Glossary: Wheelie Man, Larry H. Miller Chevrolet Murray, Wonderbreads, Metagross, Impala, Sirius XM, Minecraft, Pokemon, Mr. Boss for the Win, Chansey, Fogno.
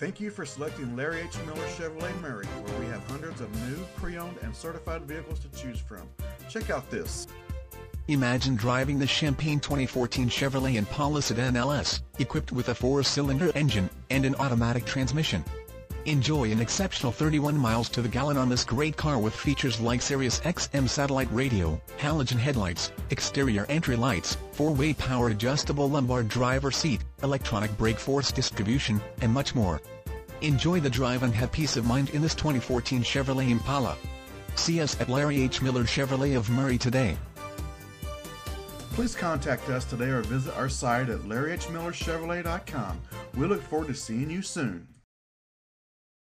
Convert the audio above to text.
Thank you for selecting Larry H. Miller Chevrolet Murray, where we have hundreds of new, pre-owned, and certified vehicles to choose from. Check out this. Imagine driving the champagne 2014 Chevrolet Impala Sedan LS, equipped with a 4-cylinder engine and an automatic transmission. Enjoy an exceptional 31 miles to the gallon on this great car with features like Sirius XM satellite radio, halogen headlights, exterior entry lights, 4-way power adjustable lumbar driver seat, electronic brake force distribution, and much more. Enjoy the drive and have peace of mind in this 2014 Chevrolet Impala. See us at Larry H. Miller Chevrolet of Murray today. Please contact us today or visit our site at larryhmillerchevrolet.com. We look forward to seeing you soon.